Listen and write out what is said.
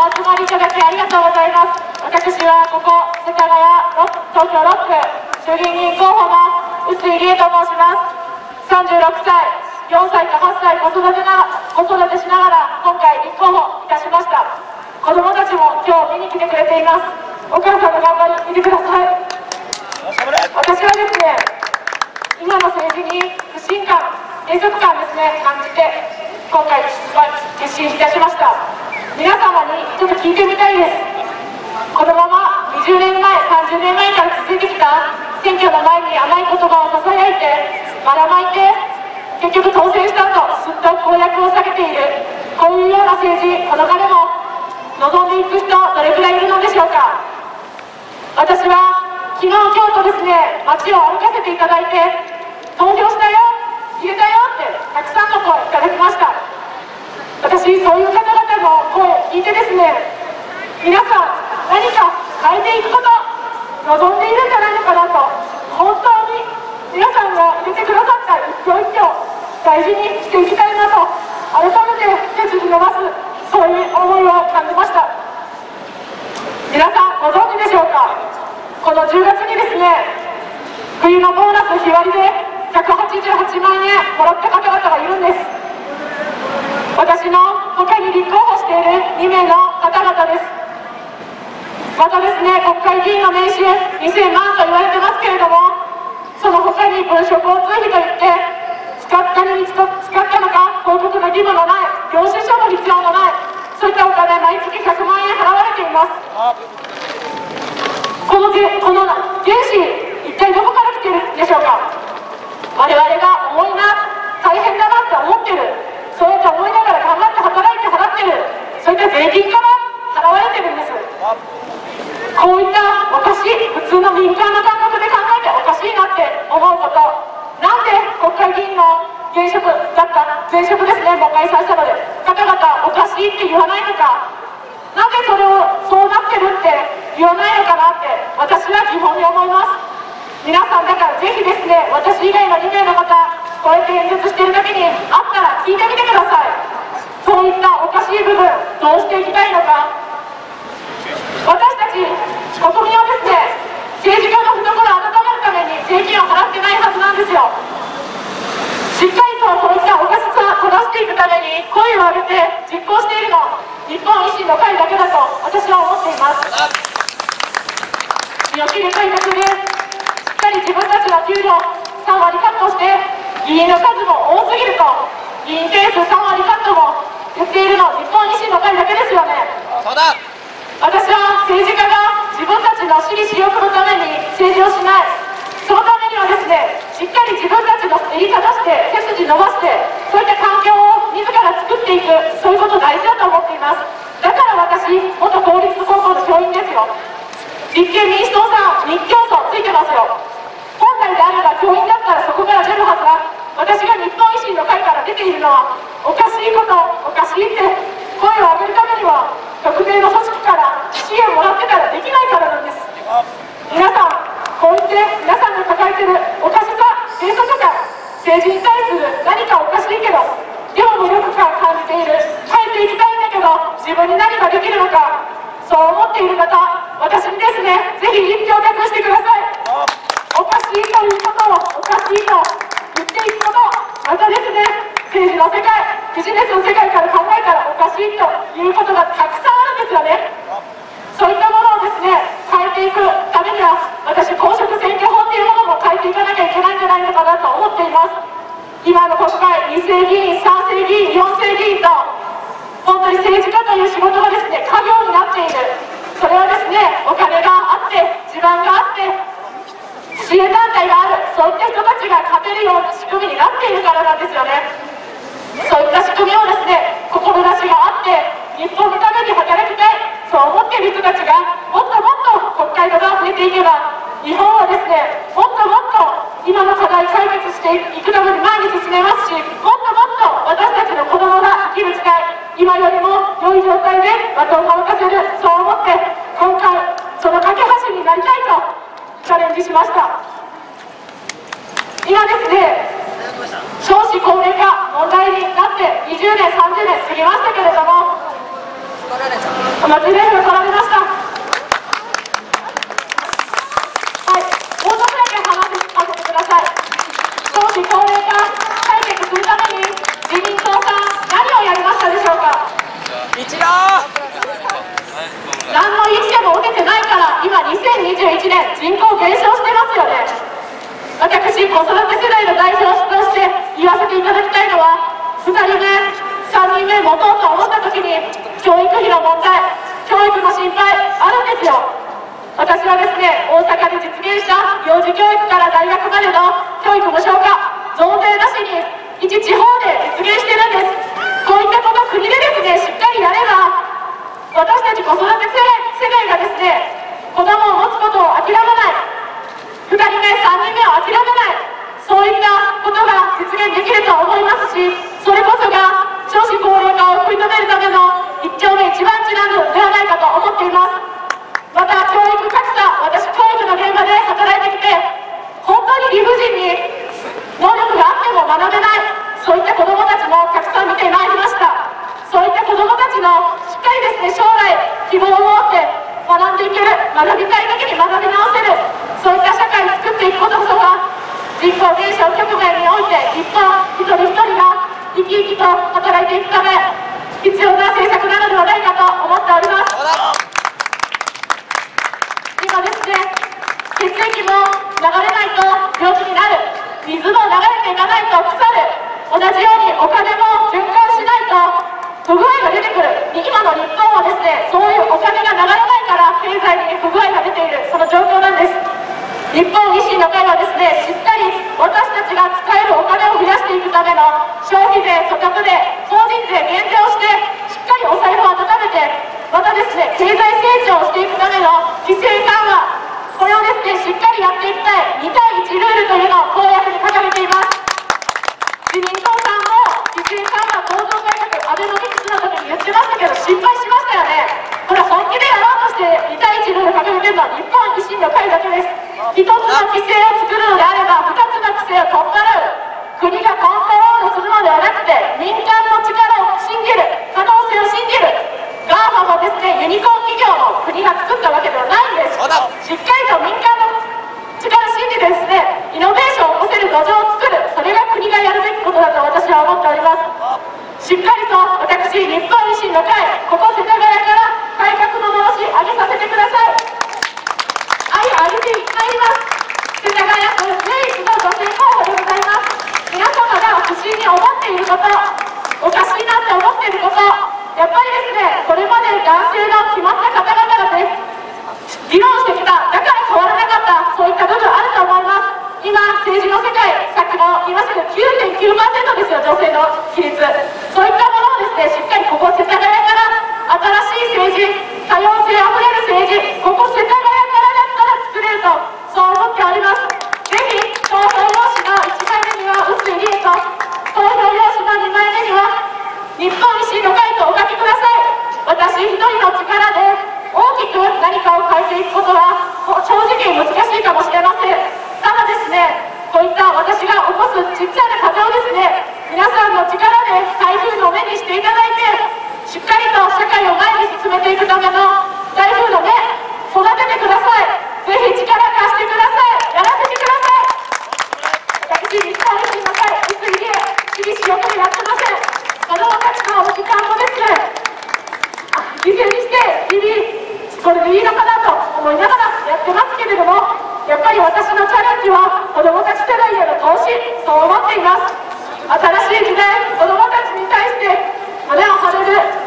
お集まりいただきありがとうございます。私はここ世田谷東京6区衆議院議員候補の臼井理恵と申します。36歳、4歳か8歳子育てしながら今回立候補いたしました。子どもたちも今日見に来てくれています。お母さんの頑張り見てください。私はですね、今の政治に不信感、閉塞感ですね、感じて今回決心いたしました。皆様にちょっと聞いてみたいです。このまま20年前、30年前から続いてきた選挙の前に甘い言葉をささやいてばらまいて、結局当選したとずっと公約を避けている、こういうような政治、この彼も望んでいく人、どれくらいいるのでしょうか。私は昨日、今日とですね、街を歩かせていただいて、投票したよ、入れたよって、たくさんの声をいただきました。私、そういう方々の声を聞いてですね、皆さん、何か変えていくこと、望んでいるんじゃないのかなと、本当に。皆さんが入れてくださった一票一票、大事にしていきたいなと、改めて手筋伸ばす、そういう思いを感じました。皆さんご存知でしょうか。この10月にですね、冬のボーナス日割りで188万円もらった方々がいるんです。私の他に立候補している2名の方々です。またですね、国会議員の年収2000万と言われてますけれども、その他に文書交通費といって、使ったのか報告の義務のない、領収書の必要のない、そういったお金、毎月100万円払われています。この原資、一体どこから来ているんでしょうか。我々が重いな、大変だなって思ってる、そうやって思いながら頑張って働いて払ってる、そういった税金から払われてるんです。こういったおかしい、普通の民間の感覚で考えておかしいなって思うこと、なんで国会議員の現職だった、前職ですね、もう解散したので、方々おかしいって言わないのか、なんでそれをそうなってるって言わないのかなって、私は疑問に思います。皆さん、だからぜひですね、私以外の2名の方、こうやって演説してるときに、あったら聞いてみてください。そういったおかしい部分、どうしていきたいのか。私たち国民をですね、政治家の懐を温めるために税金を払ってないはずなんですよ。しっかりとそういったおかしさをこなしていくために声を上げて実行しているの、日本維新の会だけだと私は思っています。身を切る改革で、しっかり自分たちの給料3割カットして、議員の数も多すぎると、議員定数3割カットもやっているの、日本維新の会だけですよね。そうだ。私は政治家が自分たちの私利私欲のために政治をしない、そのためにはですね、しっかり自分たちの言い方して背筋伸ばして、そういった環境を自ら作っていく、そういうこと大事だと思っています。だから私、元公立高校の教員ですよ。立憲民主党さん、日教組ついてますよ。本来であれば教員だったらそこから出るはずが、私が日本維新の会から出ているのはおかしいこと、おかしいって声を上げるためには特定の組織から支援をもらってからできないからなんです。皆さん、こう言って皆さんが抱えているおかしさ、閉塞感、政治に対する何かおかしいけどでも無力感を感じている、変えていきたいんだけど自分に何ができるのか、そう思っている方、私にですね、ぜひ一票を託してください。おかしいということをおかしいと言っていくこと、またですね、政治の世界、ビジネスの世界から考えたらおかしいということがたくさんあるんですよね。そういったものをですね、変えていくためには、私、公職選挙法というものも変えていかなきゃいけないんじゃないのかなと思っています。今の国会、2世議員、3世議員、4世議員と、本当に政治家という仕事がですね、家業になっている。それはですね、お金があって、地盤があって、支援団体がある、そういった人たちが勝てるような仕組みになっているからなんですよね。そういった仕組みをですね、志があって日本のために働きたい、そう思っている人たちがもっともっと国会の場を増えていけば、日本はですね、もっともっと今の課題解決していくために前に進めますし、もっともっと私たちの子どもが生きる時代、今よりも良い状態でバトンが渡せる、そう思って今回その架け橋になりたいとチャレンジしました。今ですね、少子高齢化問題になって20年30年過ぎましたけれども、お祭りライブが絡みました。はい、もう少しだけ話してあげてください。少子高齢化解決するために自民党さん、何をやりましたでしょうか。一度何の意識も受けてないから、今2021年人口減少してますよね。私、子育て世代の代表として言わせていただきたいのは、2人目3人目持とうと思った時に教育費の問題、教育の心配あるんですよ。私はですね、大阪で実現した幼児教育から大学までの教育無償化、増税なしに一地方で実現してるんです。こういったことを国でですね、しっかりやれば、私たち子育て世代がですね、子供を持つことを諦めない、2人目、3人目を諦めない、そういったことが実現できると思いますし、それこそが少子高齢化を食い止めるための一丁目一番地なのではないかと思っています。また、教育格差、私、教育の現場で働いてきて、本当に理不尽に能力があっても学べない。そういった子どもたちもたくさん見てまいりました。そういった子どもたちのしっかりですね、将来希望を持って学んでいける、学びたいだけに学び直せる、そういった社会を作っていくことこそが、人口減少局面において一般一人一人が生き生きと働いていくため必要な政策なのではないかと思っております。今ですね、血液も流れないと病気になる、水も流れていかないと腐る、同じようにお金も循環しないと不具合が出てくる。今の日本はですね、そういうお金が流れないから経済に不具合が出ている、その状況なんです。日本維新の会はですね、しっかり私たちが使えるお金を増やしていくための消費税、所得税、法人税減税をして、しっかりお財布を温めて、またですね、経済成長をしていくための規制緩和、これをですね、しっかりやっていきたい2対1ルールというのを公約に掲げています。自民党さんも規制緩和、構造改革、アベノミクスの時に言ってましたけど、失敗しましたよね。これ本気でやろうとして2対1ルール掲げてるのは日本維新の会だけです。1つの規制を作るのであれば2つの規制を取っ払う、国がコントロールするのではなくて民間の力を信じる、可能性を信じる。 GAFA もですね、ユニコーン企業も国が作ったわけではないんです。しっかりと民間の力を信じてですね、イノベーションを起こせる土壌を作る、それが国がやるべきことだと私は思っております。しっかりと私、日本維新の会、ここ世田谷から改革の申し上げさせてください。愛上げていきたいます。世田谷区唯一の女性候補でございます。皆様が不審に思っていること、おかしいなって思っていること、やっぱりですね、これまで男性の決まった方々が議論してきた、だから変わらなかった、そういった部分あると思います。今、政治の世界、さっきも言いましたけど、9.9% ですよ、女性の比率。そういったものをですね、しっかりここ世田谷から、新しい政治、多様性あふれる政治、ここ世田谷からだったら作れると、そう思っております。ぜひ、投票用紙の1枚目には、臼井理恵と、投票用紙の2枚目には、日本維新の会とお書きください。私一人の力で、大きく何かを変えていくことは、正直難しいかもしれません。ただですね、こういった私が起こすちっちゃな風をですね、皆さんの力で台風の目にしていただいて、しっかりと社会を前に進めていくための台風の目、育ててください。ぜひ力貸してください。やらせてください。私、日本維新の会、臼井理恵、厳しい欲にやってません。子どもたちの時間もですね、犠牲にして日々これでいいのかなと思いながらやってますけれども、やっぱり私のチャレンジは子どもたち世代への投資、そう思っています。新しい時代、子どもたちに対して胸を張れる